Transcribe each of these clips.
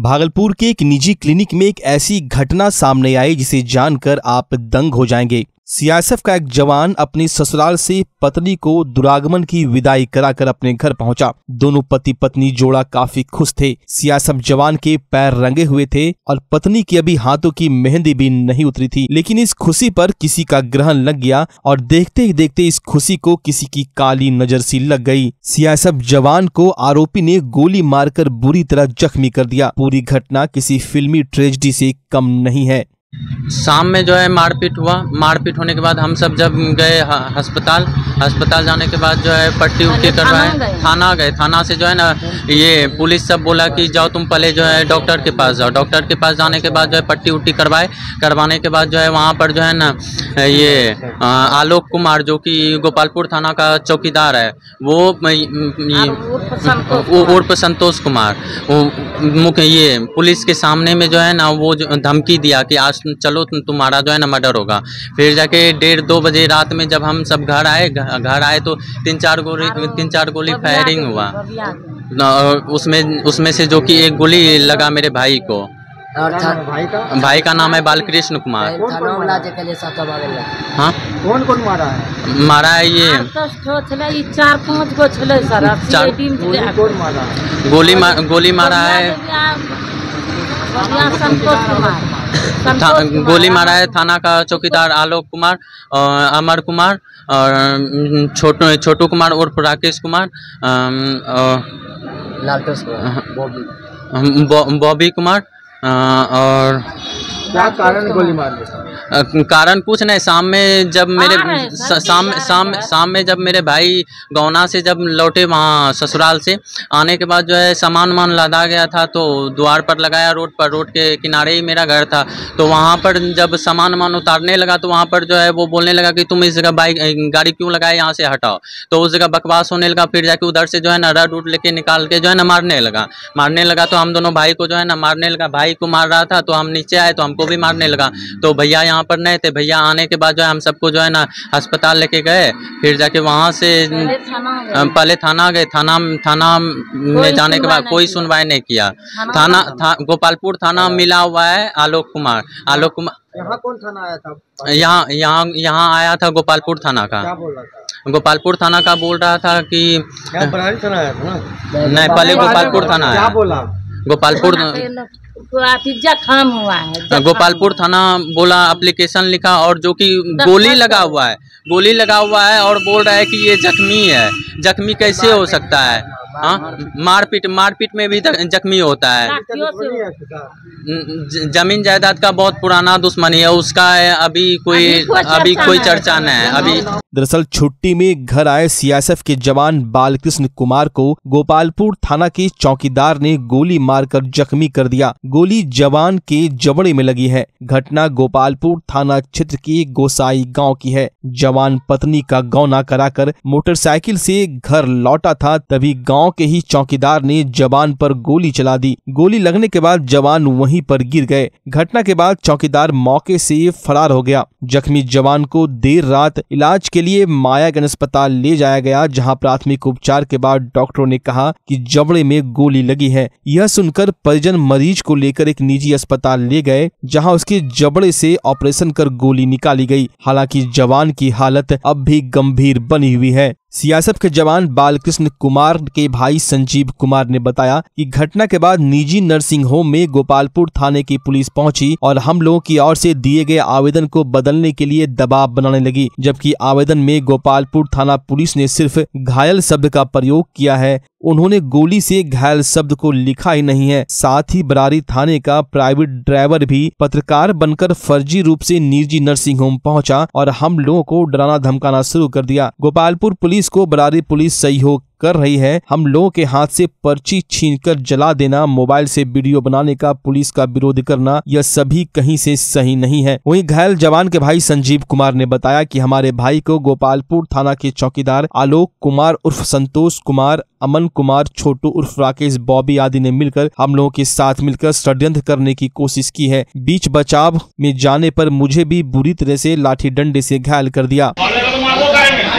भागलपुर के एक निजी क्लिनिक में एक ऐसी घटना सामने आई जिसे जानकर आप दंग हो जाएंगे। सीआईएसएफ का एक जवान अपने ससुराल से पत्नी को दुरागमन की विदाई कराकर अपने घर पहुंचा। दोनों पति पत्नी जोड़ा काफी खुश थे। सीआईएसएफ जवान के पैर रंगे हुए थे और पत्नी की अभी हाथों की मेहंदी भी नहीं उतरी थी, लेकिन इस खुशी पर किसी का ग्रहण लग गया और देखते ही देखते इस खुशी को किसी की काली नजर सी लग गई। सीआईएसएफ जवान को आरोपी ने गोली मारकर बुरी तरह जख्मी कर दिया। पूरी घटना किसी फिल्मी ट्रेजेडी से कम नहीं है। शाम में जो है मारपीट हुआ। मारपीट होने के बाद हम सब जब गए अस्पताल जाने के बाद जो है पट्टी उट्टी करवाए, थाना गए। थाना से जो है ना ये पुलिस सब बोला कि जाओ तुम पहले जो है डॉक्टर के पास जाओ। डॉक्टर के पास जाने के बाद जो है पट्टी उट्टी करवाने के बाद जो है वहाँ पर जो है ना ये आलोक कुमार जो कि गोपालपुर थाना का चौकीदार है, वो उर्फ संतोष कुमार, ये पुलिस के सामने में जो है ना वो धमकी दिया कि आज चलो तुम्हारा जो है ना मर्डर होगा। फिर जाके 1:30-2 बजे रात में जब हम सब घर आए तो तीन चार गोली फायरिंग हुआ। उसमें से जो कि एक गोली लगा मेरे भाई को। और भाई का नाम है बालकृष्ण कुमार। हाँ, कौन मारा है ये गोली मारा है थाना का चौकीदार आलोक कुमार, अमर कुमार और छोटू कुमार उर्फ राकेश कुमार, बॉबी कुमार। और क्या कारण गोली मारने? कारण कुछ नहीं, शाम में जब मेरे भाई गौना से जब लौटे वहाँ ससुराल से आने के बाद जो है सामान लादा गया था तो द्वार पर लगाया, रोड के किनारे ही मेरा घर था। तो वहाँ पर जब सामान उतारने लगा तो वहाँ पर जो है वो बोलने लगा कि तुम इस जगह गाड़ी क्यों लगाए, यहाँ से हटाओ। तो उस जगह बकवास होने लगा। फिर जाके उधर से जो है ना रड उड लेके निकाल के जो है ना मारने लगा। तो हम दोनों भाई को जो है ना मारने लगा। भाई को मार रहा था तो हम नीचे आए तो हमको भी मारने लगा। तो भैया यहाँ पर नहीं थे। भैया आने के बाद जो है हम सबको जो है ना अस्पताल लेके गए। फिर जाके वहाँ से पहले थाना गए। थाना में जाने के बाद कोई सुनवाई नहीं किया। थाना गोपालपुर थाना मिला हुआ है आलोक कुमार। यहाँ कौन थाना आया था? यहाँ आया था गोपालपुर थाना का। क्या बोल रहा था? गोपालपुर थाना का बोल रहा था कि थाना आया था ना? नहीं, पहले गोपालपुर थाना आया। बोला गोपालपुर गोपालपुर थाना बोला, एप्लीकेशन लिखा और जो कि गोली लगा हुआ है और बोल रहा है कि ये जख्मी है। जख्मी कैसे हो सकता है? हाँ, मारपीट में भी जख्मी होता है। जमीन जायदाद का बहुत पुराना दुश्मनी है उसका। अभी कोई चर्चा नहीं है अभी। दरअसल छुट्टी में घर आए सीआईएसएफ के जवान बालकृष्ण कुमार को गोपालपुर थाना के चौकीदार ने गोली मारकर जख्मी कर दिया। गोली जवान के जबड़े में लगी है। घटना गोपालपुर थाना क्षेत्र के गोसाई गाँव की है। जवान पत्नी का गौना कराकर मोटरसाइकिल से घर लौटा था, तभी गांव के ही चौकीदार ने जवान पर गोली चला दी। गोली लगने के बाद जवान वहीं पर गिर गए। घटना के बाद चौकीदार मौके से फरार हो गया। जख्मी जवान को देर रात इलाज के लिए मायागंज अस्पताल ले जाया गया, जहां प्राथमिक उपचार के बाद डॉक्टरों ने कहा कि जबड़े में गोली लगी है। यह सुनकर परिजन मरीज को लेकर एक निजी अस्पताल ले गए, जहाँ उसके जबड़े से ऑपरेशन कर गोली निकाली गयी। हालांकि जवान की हालत अब भी गंभीर बनी हुई है। सीआईएसएफ के जवान बालकृष्ण कुमार के भाई संजीव कुमार ने बताया कि घटना के बाद निजी नर्सिंग होम में गोपालपुर थाने की पुलिस पहुंची और हम लोगों की ओर से दिए गए आवेदन को बदलने के लिए दबाव बनाने लगी, जबकि आवेदन में गोपालपुर थाना पुलिस ने सिर्फ घायल शब्द का प्रयोग किया है। उन्होंने गोली से घायल शब्द को लिखा ही नहीं है। साथ ही बरारी थाने का प्राइवेट ड्राइवर भी पत्रकार बनकर फर्जी रूप से निजी नर्सिंग होम पहुंचा और हम लोगों को डराना धमकाना शुरू कर दिया। गोपालपुर पुलिस को बरारी पुलिस सहयोग कर रही है। हम लोगों के हाथ से पर्ची छीनकर जला देना, मोबाइल से वीडियो बनाने का पुलिस का विरोध करना, यह सभी कहीं से सही नहीं है। वहीं घायल जवान के भाई संजीव कुमार ने बताया कि हमारे भाई को गोपालपुर थाना के चौकीदार आलोक कुमार उर्फ संतोष कुमार, अमन कुमार, छोटू उर्फ राकेश, बॉबी आदि ने मिलकर हम लोगों के साथ मिलकर षड्यंत्र करने की कोशिश की है। बीच बचाव में जाने पर मुझे भी बुरी तरह से लाठी डंडे से घायल कर दिया।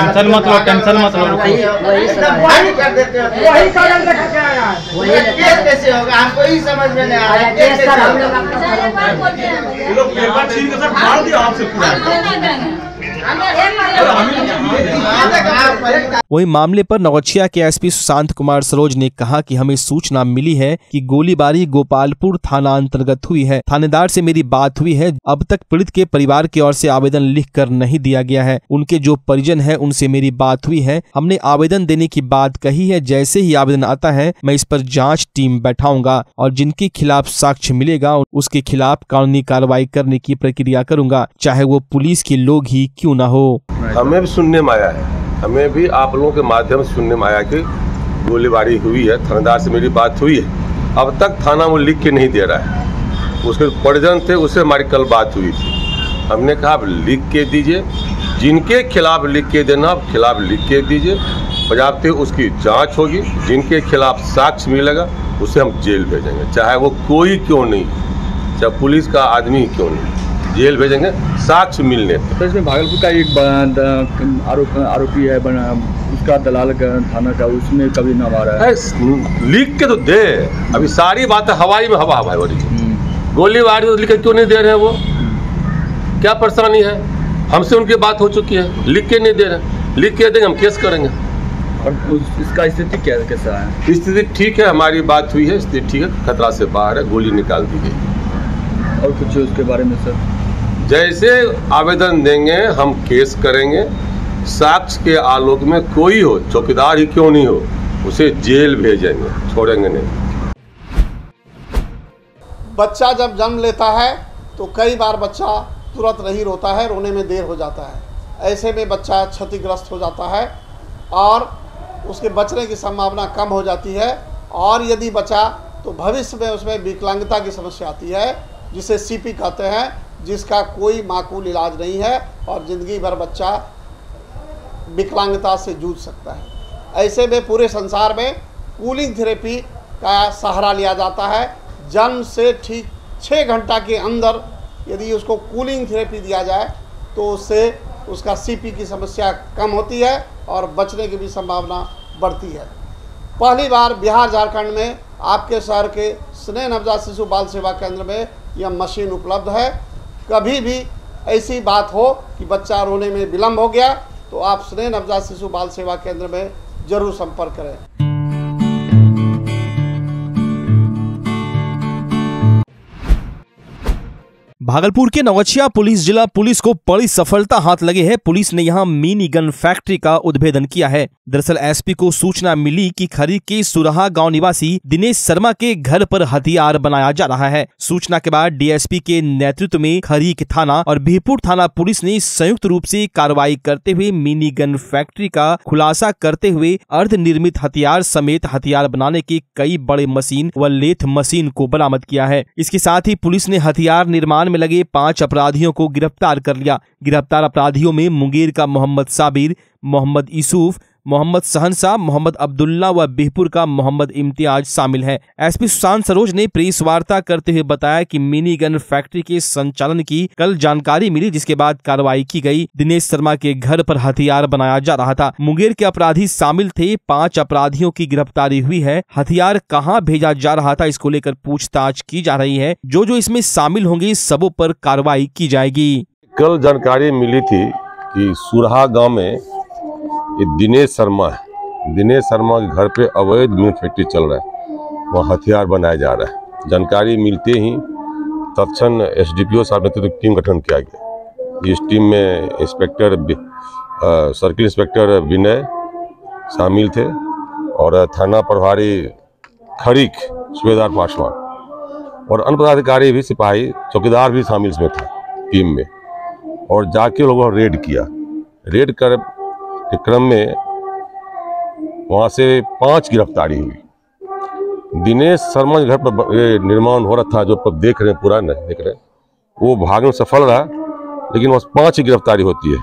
टेंशन मत लो, हमको ही समझ में नहीं आ रहा। वहीं मामले पर नौगछिया के एसपी सुशांत कुमार सरोज ने कहा कि हमें सूचना मिली है कि गोलीबारी गोपालपुर थाना अंतर्गत हुई है। थानेदार से मेरी बात हुई है। अब तक पीड़ित के परिवार की ओर से आवेदन लिखकर नहीं दिया गया है। उनके जो परिजन है उनसे मेरी बात हुई है। हमने आवेदन देने की बात कही है। जैसे ही आवेदन आता है मैं इस पर जाँच टीम बैठाऊंगा और जिनके खिलाफ साक्ष्य मिलेगा उसके खिलाफ कानूनी कार्रवाई करने की प्रक्रिया करूँगा, चाहे वो पुलिस के लोग ही क्यों न हो। हमें सुनने में आया है, हमें भी आप लोगों के माध्यम से सुनने में आया कि गोलीबारी हुई है। थानेदार से मेरी बात हुई है। अब तक थाना वो लिख के नहीं दे रहा है। उसके परिजन थे, उससे हमारी कल बात हुई थी। हमने कहा आप लिख के दीजिए, जिनके खिलाफ लिख के देना आप खिलाफ लिख के दीजिए, बजाते उसकी जांच होगी। जिनके खिलाफ साक्ष्य मिलेगा उसे हम जेल भेजेंगे, चाहे वो कोई क्यों नहीं, चाहे पुलिस का आदमी क्यों नहीं, जेल भेजेंगे साक्ष्य मिलने। तो इसमें भागलपुर का एक आरोपी है, उसका दलाल का थाना का, उसमें कभी नाम आ रहा है। लिख के तो दे, अभी सारी बात हवाई में हवा हो रही है। गोलीबारी तो लिख के क्यों नहीं दे रहे हैं? वो क्या परेशानी है? हमसे उनकी बात हो चुकी है, लिख के नहीं दे रहे। लिख के देंगे हम केस करेंगे। और इसका स्थिति क्या कैसा है? स्थिति ठीक है, हमारी बात हुई है, स्थिति ठीक है, खतरा से बाहर है, गोली निकाल दी गई। और कुछ उसके बारे में सर? जैसे आवेदन देंगे हम केस करेंगे। साक्ष्य के आलोक में कोई हो, चौकीदार ही क्यों नहीं हो, उसे जेल भेजेंगे, छोड़ेंगे नहीं। बच्चा जब जन्म लेता है तो कई बार बच्चा तुरंत नहीं रोता है, रोने में देर हो जाता है। ऐसे में बच्चा क्षतिग्रस्त हो जाता है और उसके बचने की संभावना कम हो जाती है। और यदि बचा तो भविष्य में उसमें विकलांगता की समस्या आती है, जिसे सीपी कहते हैं, जिसका कोई माकूल इलाज नहीं है और ज़िंदगी भर बच्चा विकलांगता से जूझ सकता है। ऐसे में पूरे संसार में कूलिंग थेरेपी का सहारा लिया जाता है। जन्म से ठीक 6 घंटा के अंदर यदि उसको कूलिंग थेरेपी दिया जाए तो उससे उसका सीपी की समस्या कम होती है और बचने की भी संभावना बढ़ती है। पहली बार बिहार झारखंड में आपके शहर के स्नेह नवजात शिशु बाल सेवा केंद्र में यह मशीन उपलब्ध है। कभी भी ऐसी बात हो कि बच्चा रोने में विलम्ब हो गया तो आप स्नेह नवजात शिशु बाल सेवा केंद्र में जरूर संपर्क करें। भागलपुर के नौगछिया पुलिस जिला पुलिस को बड़ी सफलता हाथ लगी है। पुलिस ने यहां मिनी गन फैक्ट्री का उद्भेदन किया है। दरअसल एसपी को सूचना मिली कि खरीद के सुरहा गांव निवासी दिनेश शर्मा के घर पर हथियार बनाया जा रहा है। सूचना के बाद डीएसपी के नेतृत्व में खरीक थाना और बीहपुर थाना पुलिस ने संयुक्त रूप से कार्रवाई करते हुए मिनी गन फैक्ट्री का खुलासा करते हुए अर्ध निर्मित हथियार समेत हथियार बनाने के कई बड़े मशीन व लेथ मशीन को बरामद किया है। इसके साथ ही पुलिस ने हथियार निर्माण में लगे 5 अपराधियों को गिरफ्तार कर लिया। गिरफ्तार अपराधियों में मुंगेर का मोहम्मद साबिर, मोहम्मद यूसुफ, मोहम्मद सहन साहब, मोहम्मद अब्दुल्ला व बीहपुर का मोहम्मद इम्तियाज शामिल है। एसपी सुशांत सरोज ने प्रेस वार्ता करते हुए बताया कि मिनी गन फैक्ट्री के संचालन की कल जानकारी मिली, जिसके बाद कार्रवाई की गई। दिनेश शर्मा के घर पर हथियार बनाया जा रहा था। मुंगेर के अपराधी शामिल थे। 5 अपराधियों की गिरफ्तारी हुई है। हथियार कहाँ भेजा जा रहा था इसको लेकर पूछताछ की जा रही है। जो जो इसमें शामिल होंगे सबों पर कार्रवाई की जाएगी। कल जानकारी मिली थी कि सुरहा गाँव में ये दिनेश शर्मा है, दिनेश शर्मा के घर पे अवैध मिल फैक्ट्री चल रहा है, वहाँ हथियार बनाया जा रहा है। जानकारी मिलते ही तत्क्षण एसडीपीओ साहब नेतृत्व की टीम गठन किया गया। इस टीम में इंस्पेक्टर सर्किल इंस्पेक्टर विनय शामिल थे और थाना प्रभारी खरीक सूबेदार पासवान और अन्य पदाधिकारी भी, सिपाही चौकीदार भी शामिल इसमें थे टीम में। और जाके लोगों ने रेड किया। रेड कर के क्रम में वहाँ से 5 गिरफ्तारी हुई। दिनेश शर्मा के घर पर निर्माण हो रहा था, जो पर देख रहे हैं, पूरा नहीं देख रहे हैं, वो भागने में सफल रहा, लेकिन वहाँ 5 ही गिरफ्तारी होती है।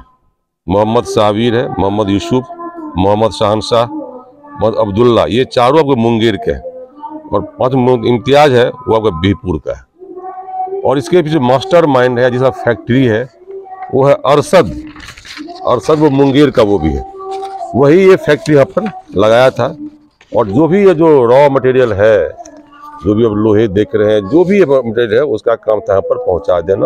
मोहम्मद साबिर है, मोहम्मद यूसुफ, मोहम्मद सहन साहब, मोहम्मद अब्दुल्ला, ये चारों आपके मुंगेर के हैं, और 5 इम्तियाज है, वो आपका बीहपुर का है। और इसके पीछे मास्टर माइंड है, जिसका फैक्ट्री है, वो है अरसद। अरसद वो मुंगेर का वो भी है, वही ये फैक्ट्री यहाँ पर लगाया था। और जो भी ये जो रॉ मटेरियल है, जो भी अब लोहे देख रहे हैं, जो भी ये मटेरियल है, उसका काम था यहाँ पर पहुँचा देना।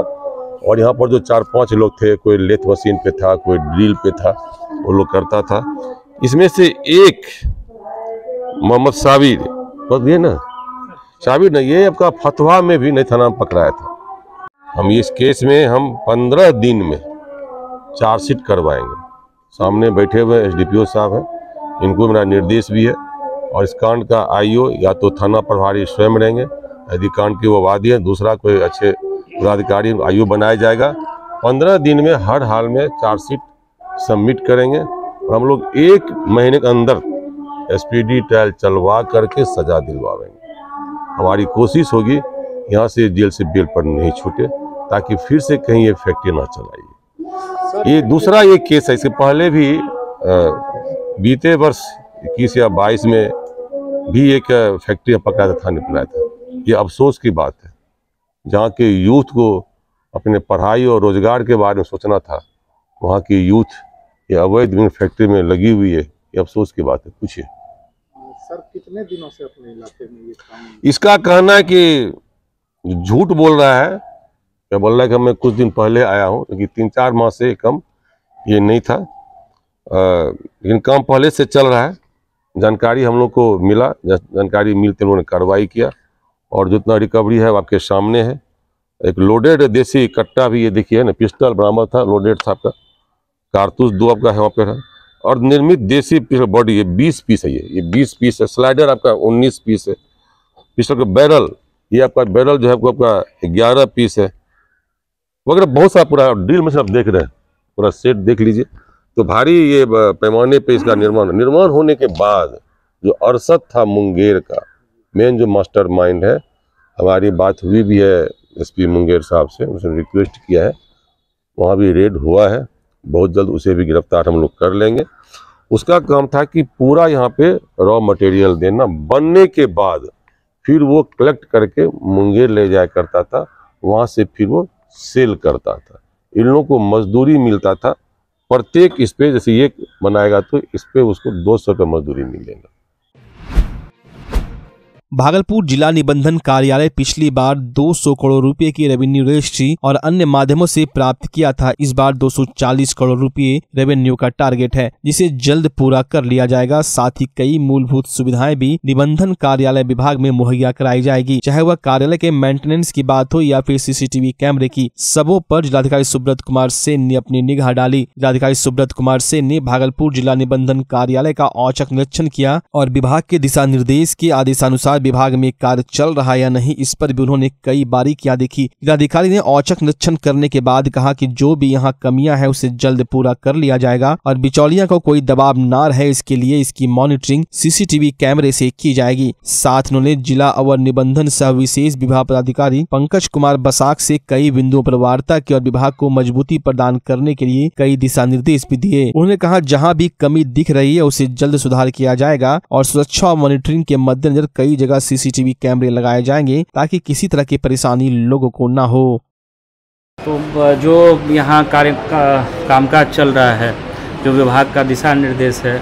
और यहाँ पर जो 4-5 लोग थे, कोई लेथ मशीन पे था, कोई ड्रिल पे था, वो लोग करता था। इसमें से एक मोहम्मद साबिर, बस ये ना साबिर ना, ये आपका फतवा में भी नहीं था, नाम पकड़ाया था। हम इस केस में हम 15 दिन में चार्जशीट करवाएंगे। सामने बैठे हुए SDPO साहब हैं, इनको मेरा निर्देश भी है। और इस कांड का IO या तो थाना प्रभारी स्वयं रहेंगे, यदि कांड के वो वादी हैं, दूसरा कोई अच्छे पदाधिकारी IO बनाया जाएगा। 15 दिन में हर हाल में चार्जशीट सबमिट करेंगे, और हम लोग 1 महीने के अंदर SPD ट्रायल चलवा करके सजा दिलवाएंगे। हमारी कोशिश होगी यहाँ से जेल से बेल पर नहीं छूटे, ताकि फिर से कहीं ये फैक्ट्री ना चलाइए। ये दूसरा ये केस है, इससे पहले भी बीते वर्ष 21 या 22 में भी एक फैक्ट्री पकड़ा था, थाने पकड़ा था। ये अफसोस की बात है, जहाँ के यूथ को अपने पढ़ाई और रोजगार के बारे में सोचना था, वहाँ की यूथ ये अवैध फैक्ट्री में लगी हुई है। ये अफसोस की बात है। पूछिए सर, कितने दिनों से अपने इलाके में ये काम? इसका कहना है कि झूठ बोल रहा है, या बोल रहा है कि मैं कुछ दिन पहले आया हूँ, लेकिन 3-4 माह से कम ये नहीं था। लेकिन काम पहले से चल रहा है। जानकारी हम लोग को मिला, जानकारी मिलते उन्होंने कार्रवाई किया, और जितना रिकवरी है आपके सामने है। एक लोडेड देसी कट्टा भी ये देखिए है ना, पिस्टल बरामद था, लोडेड था आपका, कारतूस 2 आपका है वहाँ पर है, और निर्मित देसी पिस्टल बॉडी ये 20 पीस है, ये 20 पीस है। स्लाइडर आपका 19 पीस है। पिस्टल का बैरल, ये आपका बैरल जो है आपका 11 पीस है वगैरह, बहुत सारा पूरा ड्रिल मशीन आप देख रहे हैं, पूरा सेट देख लीजिए। तो भारी ये पैमाने पे इसका निर्माण होने के बाद जो अरसद था मुंगेर का मेन जो मास्टर माइंड है, हमारी बात हुई भी है SP मुंगेर साहब से, उसने रिक्वेस्ट किया है, वहाँ भी रेड हुआ है, बहुत जल्द उसे भी गिरफ्तार हम लोग कर लेंगे। उसका काम था कि पूरा यहाँ पे रॉ मटेरियल देना, बनने के बाद फिर वो कलेक्ट करके मुंगेर ले जाया करता था, वहाँ से फिर वो सेल करता था। इन लोगों को मजदूरी मिलता था, प्रत्येक इस पे जैसे ये बनाएगा तो इस पे उसको 200 रुपये मजदूरी मिलेगा। भागलपुर जिला निबंधन कार्यालय पिछली बार 200 करोड़ रुपए की रेवेन्यू रजिस्ट्री और अन्य माध्यमों से प्राप्त किया था। इस बार 240 करोड़ रुपए रेवेन्यू का टारगेट है, जिसे जल्द पूरा कर लिया जाएगा। साथ ही कई मूलभूत सुविधाएं भी निबंधन कार्यालय विभाग में मुहैया कराई जाएगी, चाहे वह कार्यालय के मेंटेनेंस की बात हो या फिर CCTV कैमरे की। सबों पर जिलाधिकारी सुब्रत कुमार सेन ने अपनी निगाह डाली। जिलाधिकारी सुब्रत कुमार सेन ने भागलपुर जिला निबंधन कार्यालय का औचक निरीक्षण किया और विभाग के दिशा निर्देश के आदेशानुसार विभाग में कार्य चल रहा या नहीं, इस पर भी उन्होंने कई बारीकियां देखी। जिलाधिकारी ने औचक निरीक्षण करने के बाद कहा कि जो भी यहां कमियां हैं उसे जल्द पूरा कर लिया जाएगा, और बिचौलिया को कोई दबाव ना रहे इसके लिए इसकी मॉनिटरिंग CCTV कैमरे से की जाएगी। साथ उन्होंने जिला अवर निबंधन सह विशेष विभाग पदाधिकारी पंकज कुमार बसाक से कई बिंदुओं पर वार्ता की और विभाग को मजबूती प्रदान करने के लिए कई दिशा निर्देश भी दिए। उन्होंने कहा जहाँ भी कमी दिख रही है उसे जल्द सुधार किया जाएगा, और सुरक्षा और मॉनिटरिंग के मद्देनजर कई जगह CCTV कैमरे लगाए जाएंगे ताकि किसी तरह की परेशानी लोगों को ना हो। तो जो यहाँ कामकाज चल रहा है, जो विभाग का दिशा निर्देश है,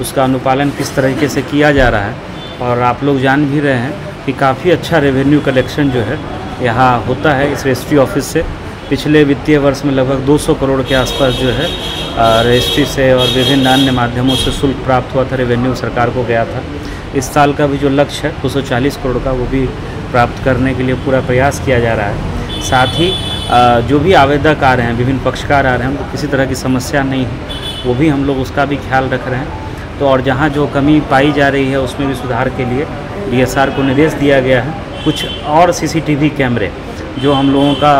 उसका अनुपालन किस तरीके से किया जा रहा है, और आप लोग जान भी रहे हैं कि काफ़ी अच्छा रेवेन्यू कलेक्शन जो है यहाँ होता है इस रजिस्ट्री ऑफिस से। पिछले वित्तीय वर्ष में लगभग 200 करोड़ के आसपास जो है रजिस्ट्री से और विभिन्न अन्य माध्यमों से शुल्क प्राप्त हुआ था, रेवेन्यू सरकार को गया था। इस साल का भी जो लक्ष्य है 240 करोड़ का, वो भी प्राप्त करने के लिए पूरा प्रयास किया जा रहा है। साथ ही जो भी आवेदक आ रहे हैं, विभिन्न पक्षकार आ रहे हैं, उनको किसी तरह की समस्या नहीं है, वो भी हम लोग उसका भी ख्याल रख रहे हैं। तो और जहाँ जो कमी पाई जा रही है उसमें भी सुधार के लिए DSR को निर्देश दिया गया है। कुछ और CCTV कैमरे जो हम लोगों का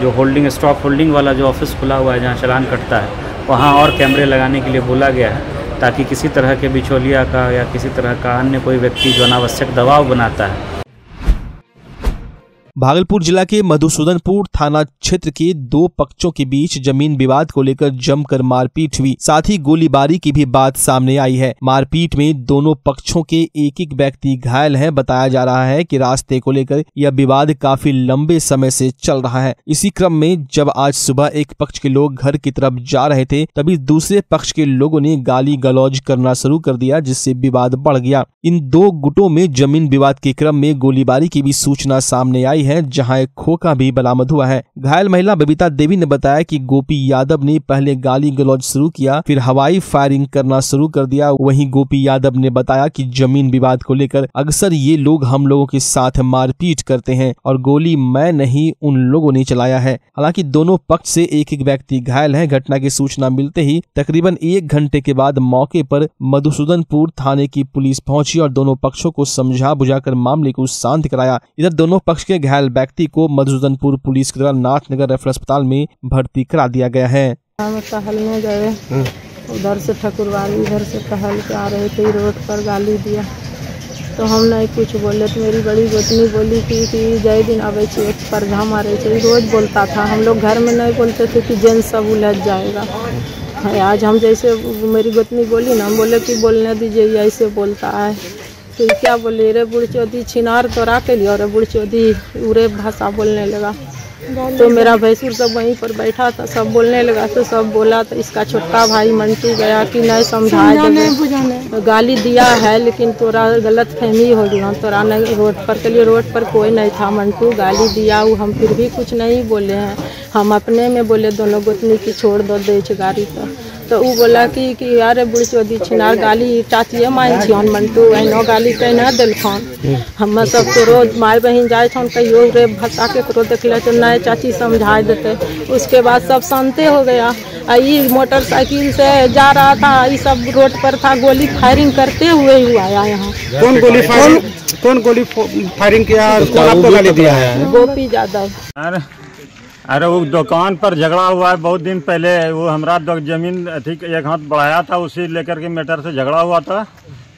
जो होल्डिंग स्टॉक होल्डिंग वाला जो ऑफिस खुला हुआ है जहाँ चालान कटता है वहाँ और कैमरे लगाने के लिए बोला गया है ताकि किसी तरह के बिचौलिया का या किसी तरह का अन्य कोई व्यक्ति जो अनावश्यक दबाव बनाता है। भागलपुर जिला के मधुसूदनपुर थाना क्षेत्र के दो पक्षों के बीच जमीन विवाद को लेकर जमकर मारपीट हुई, साथ ही गोलीबारी की भी बात सामने आई है। मारपीट में दोनों पक्षों के एक एक व्यक्ति घायल हैं। बताया जा रहा है कि रास्ते को लेकर यह विवाद काफी लंबे समय से चल रहा है। इसी क्रम में जब आज सुबह एक पक्ष के लोग घर की तरफ जा रहे थे तभी दूसरे पक्ष के लोगों ने गाली गलौज करना शुरू कर दिया, जिससे विवाद बढ़ गया। इन दो गुटों में जमीन विवाद के क्रम में गोलीबारी की भी सूचना सामने आई है, जहां एक खोखा भी बरामद हुआ है। घायल महिला बबीता देवी ने बताया कि गोपी यादव ने पहले गाली गलौज शुरू किया, फिर हवाई फायरिंग करना शुरू कर दिया। वहीं गोपी यादव ने बताया कि जमीन विवाद को लेकर अक्सर ये लोग हम लोगों के साथ मारपीट करते हैं और गोली मैं नहीं उन लोगों ने चलाया है। हालांकि दोनों पक्ष से एक एक व्यक्ति घायल है। घटना की सूचना मिलते ही तकरीबन एक घंटे के बाद मौके पर मधुसूदनपुर थाने की पुलिस पहुंची और दोनों पक्षों को समझा बुझाकर मामले को शांत कराया। इधर दोनों पक्ष के घायल व्यक्ति को मधुसूदनपुर पुलिस के द्वारा नाथनगर रेफरल अस्पताल में भर्ती करा दिया गया है। हम टहलने गए, उधर से ठकुरवाली इधर से टहल के आ रहे थे, रोड पर गाली दिया तो हम नहीं कुछ बोले तो मेरी बड़ी गोतनी बोली कि जय दिन आवे छे पर्धा मारे छे। रोज बोलता था, हम लोग घर में नहीं बोलते थे कि जेन सब उलझ जाएगा। आज हम जैसे मेरी गोतनी बोली ना, हम बोले कि बोलने दीजिए, ऐसे बोलता है। फिर क्या बोले, रे बुढ़चौदी छिनार तोरा के लिए, अरे बुढ़चौदी उरे भाषा बोलने लगा। तो मेरा भैंसुर सब वहीं पर बैठा था, सब बोलने लगा तो सब बोला। तो इसका छोटा भाई मंटू गया कि नहीं समझाया, गाली दिया है लेकिन तोरा गलत फहमी हो गया, तोरा नहीं रोड पर के लिए, रोड पर कोई नहीं था, मंटू गाली दिया। वो हम फिर भी कुछ नहीं बोले हैं, हम अपने में बोले दोनों गोतनी की छोड़ दो देच गाड़ी पर। तो वो बोला कि यार बुढ़चौदी छिनार गाली चाचिए मान छियन मंटू अहनो गाली कहना दिलखन। हम सब तो रोज माय बहन जाए छन कहियो रे भाषा ककरो देखले तो नहीं चाची समझा देते। उसके बाद सब शांते हो गया। आई मोटरसाइकिल से जा रहा था, ये सब रोड पर था, गोली फायरिंग करते हुए ही आया यहाँ। कौन गोली फायरिंग किया, कौन आपको गाली दिया है? गोपी यादव। अरे वो दुकान पर झगड़ा हुआ है बहुत दिन पहले, वो हमारा जमीन ठीक एक हाथ बढ़ाया था, उसी लेकर के मैटर से झगड़ा हुआ था।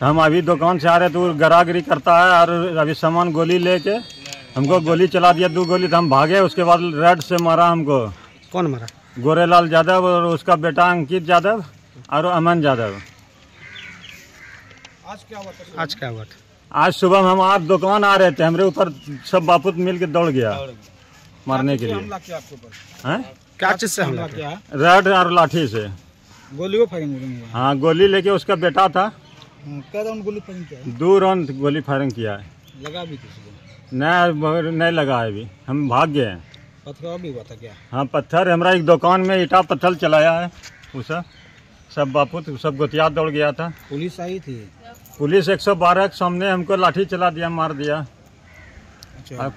हम अभी दुकान से आ रहे तो गरागरी करता है और अभी सामान गोली लेके हमको गोली चला दिया, दो गोली। तो हम भागे, उसके बाद रेड से मारा हमको। कौन मारा? गोरेलाल यादव और उसका बेटा अंकित यादव और अमन यादव। आज क्या हुआ? आज सुबह हम आप दुकान आ रहे थे, हमारे ऊपर सब बापूत मिल के दौड़ गया मारने के लिए। क्या चीज से हमला किया? रेड और लाठी से गोली वो फायरिंग। हाँ, गोली लेके उसका बेटा था। दो राउंड गोली फायरिंग किया है। लगा भी किसी को? नहीं लगा है अभी, हम भाग गए हैं। पत्थर भी हुआ था क्या? हाँ, पत्थर हमारा एक दुकान में ईटा पत्थर चलाया है, उसे सब बापू सब गोतिया दौड़ गया था। पुलिस आई थी? पुलिस 112 के सामने हमको लाठी चला दिया, मार दिया।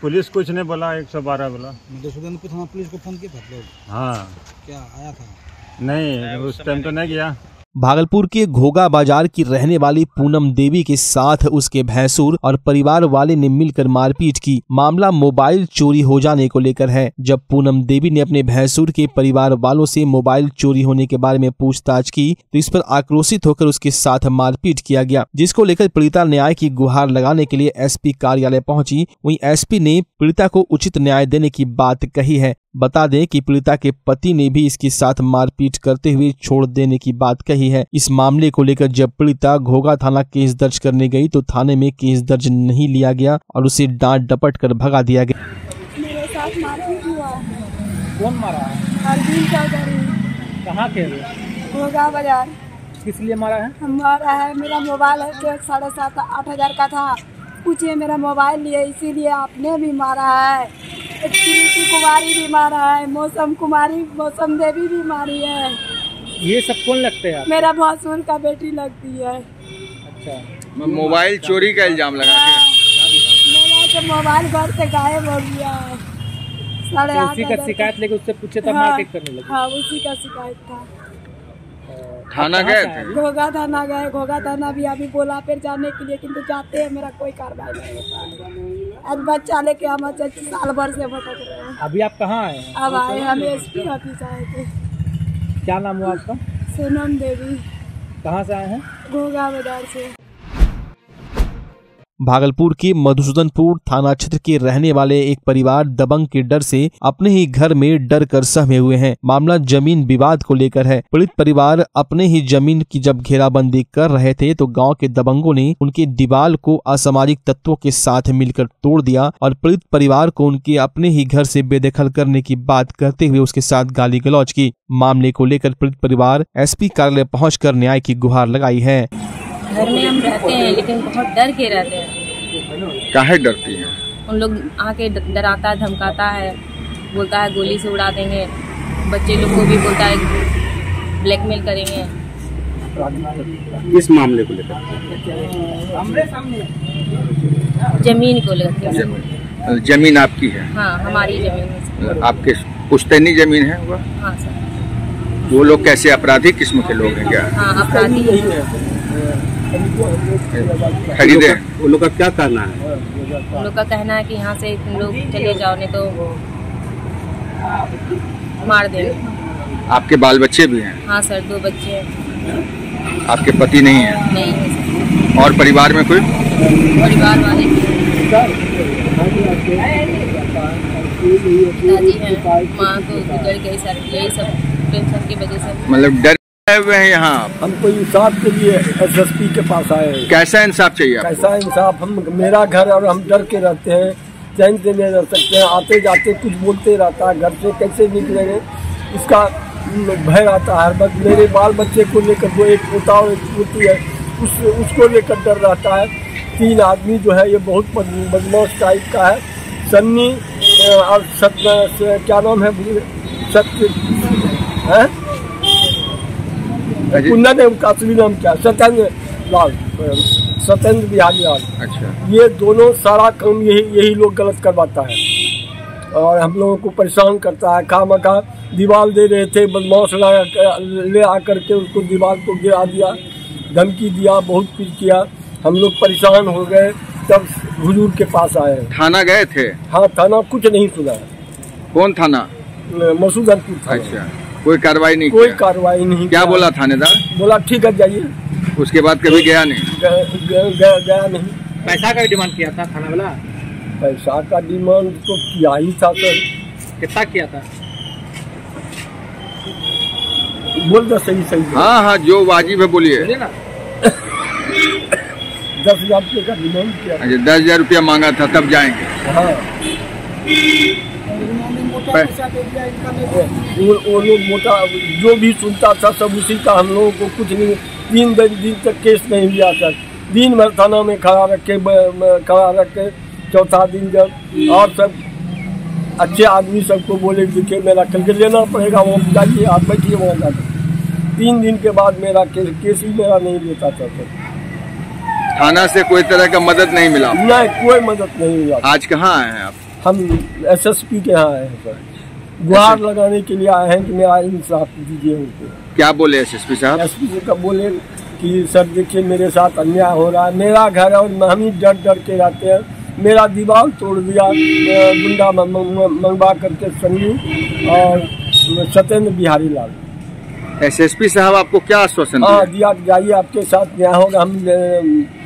पुलिस कुछ नहीं बोला, 112 बोला। मधुसूदनपुर थाना पुलिस को फोन किया था? हाँ। क्या आया था? नहीं, उस टाइम तो नहीं गया। भागलपुर के घोगा बाजार की रहने वाली पूनम देवी के साथ उसके भैंसुर और परिवार वाले ने मिलकर मारपीट की। मामला मोबाइल चोरी हो जाने को लेकर है। जब पूनम देवी ने अपने भैंसुर के परिवार वालों से मोबाइल चोरी होने के बारे में पूछताछ की तो इस पर आक्रोशित होकर उसके साथ मारपीट किया गया, जिसको लेकर पीड़िता न्याय की गुहार लगाने के लिए एसपी कार्यालय पहुंची। वहीं एसपी ने पीड़िता को उचित न्याय देने की बात कही है। बता दें कि पीड़िता के पति ने भी इसके साथ मारपीट करते हुए छोड़ देने की बात कही है। इस मामले को लेकर जब पीड़िता घोगा थाना केस दर्ज करने गई तो थाने में केस दर्ज नहीं लिया गया और उसे डांट डपट कर भगा दिया गया। मेरे साथ मारपीट हुआ। कौन मारा? अर्जुन चौधरी। कहाँ के? घोगा बाजार। किस लिए मारा है? हमारा है, मेरा मोबाइल है, 7,500-8,000 का था, कुछ मेरा मोबाइल लिए, इसीलिए आपने भी मारा है। कुमारी भी मारा है, मौसम देवी भी मारी है। ये सब कौन लगते हैं? मेरा भसुर का बेटी लगती है। अच्छा, मोबाइल चोरी का इल्जाम लगा के मोबाइल घर से गायब हो गया है। उसी का शिकायत लेके उससे पूछे तब मारपीट करने लगे। हाँ, उसी का शिकायत था। थाना गए? घोगा थाना गए। घोगा थाना भी अभी बोला फिर जाने के लिए, किन्तु जाते हैं मेरा कोई कार्रवाई नहीं होता है। आज बच्चा लेके हम साल भर से भटक रहे हैं। अभी आप कहाँ आए? अब आए हम एसपी ऑफिस आए थे। क्या नाम हुआ आपका? पूनम देवी। कहाँ से आए हैं? घोगा बाजार से। भागलपुर के मधुसूदनपुर थाना क्षेत्र के रहने वाले एक परिवार दबंग के डर से अपने ही घर में डर कर सहमे हुए हैं। मामला जमीन विवाद को लेकर है। पीड़ित परिवार अपने ही जमीन की जब घेराबंदी कर रहे थे तो गांव के दबंगों ने उनके दीवार को असामाजिक तत्वों के साथ मिलकर तोड़ दिया और पीड़ित परिवार को उनके अपने ही घर से बेदखल करने की बात करते हुए उसके साथ गाली गलौज की। मामले को लेकर पीड़ित परिवार एसपी कार्यालय पहुंचकर न्याय की गुहार लगाई है। घर में हम रहते हैं लेकिन बहुत डर के रहते हैं। काहे डरती हैं? उन लोग आके डराता है, धमकाता है, बोलता है गोली से उड़ा देंगे, बच्चे लोग को भी बोलता है ब्लैकमेल करेंगे। किस मामले को लेकर? जमीन को लेकर। जमीन आपकी है? हाँ, हमारी जमीन है। आपके पुश्तैनी जमीन है? हाँ सर। वो लोग कैसे अपराधी किस्म के लोग हैं क्या? हाँ, अपराधी खरीदे। उन लोग का क्या कहना है? उन लोग का कहना है कि यहाँ से तुम लोग चले जाओ नहीं तो मार देंगे। आपके बाल बच्चे भी हैं? हाँ सर, 2 बच्चे हैं। आपके पति नहीं है? नहीं है सर। और परिवार में कोई? परिवार वाले दादी हैं, माँ तो गुजर गई सर, यही सब टेंशन की वजह से। मतलब डर हुए हैं यहाँ? हमको इंसाफ के लिए एसएसपी के पास आए हैं। कैसा इंसाफ चाहिए आपको? कैसा इंसाफ? हम मेरा घर और हम डर के रहते हैं, चैन से नहीं रह सकते हैं, आते जाते कुछ बोलते रहता है, घर से कैसे निकलेंगे इसका भय आता है। बस मेरे बाल बच्चे को लेकर, वो एक पोता और एक पोती है, उसको लेकर डर रहता है। 3 आदमी जो है ये बहुत बदमाश टाइप का है, सन्नी और क्या नाम है सत्य नाम क्या, सत्येंद्र बिहारी लाल। अच्छा। ये दोनों सारा काम यही लोग गलत करवाता है और हम लोगों को परेशान करता है। खा मखा दीवार दे रहे थे, बदमाश ले आकर के उनको दीवार को गिरा दिया, धमकी दिया, बहुत कुछ किया। हम लोग परेशान हो गए, तब हुजूर के पास आए। थाना गए थे? हाँ, थाना कुछ नहीं सुना। कौन थाना? मसूदनपुर था। अच्छा, कोई कार्रवाई नहीं? कोई कार्रवाई नहीं। क्या बोला थानेदार? बोला ठीक है जाइए। उसके बाद कभी गया नहीं? गया नहीं। पैसा का डिमांड किया था थाना वाला? पैसा का डिमांड तो किया ही था सर। कितना किया था? बोल दो सही सही। हाँ हाँ, जो वाजिब है बोलिए। 10,000 रुपये का डिमांड किया। अच्छा, 10,000 रुपया मांगा था तब जाएंगे। हाँ, वो लोग मोटा जो भी सुनता था सब उसी का। हम लोगों को कुछ नहीं, 3 दिन तक केस नहीं हुआ सर। दिन भर थाना में खड़ा रखे। चौथा दिन जब और सब अच्छे आदमी सबको बोले दिखे, मेरा करके लेना पड़ेगा, वो जाइए आप बैठिए वहाँ जाकर। 3 दिन के बाद मेरा केस ही मेरा नहीं लेता था सर। थाना से कोई तरह का मदद नहीं मिला? नहीं, कोई मदद नहीं मिला। आज कहाँ आए हैं आप? हम एसएसपी के यहाँ आए हैं सर, गुहार लगाने के लिए आए हैं कि मेरा इंसाफ दीजिए उनको। क्या बोले एसएसपी साहब? एसपी साहब बोले कि सर देखिए मेरे साथ अन्याय हो रहा है, मेरा घर है और हम ही डर के रहते हैं। मेरा दीवार तोड़ दिया गुंडा मंगवा करके संगी और सत्येंद्र बिहारी लाल। एसएसपी साहब आपको क्या आश्वासन दिया? हाँ, दिया जाइए आपके साथ न्याय होगा, हम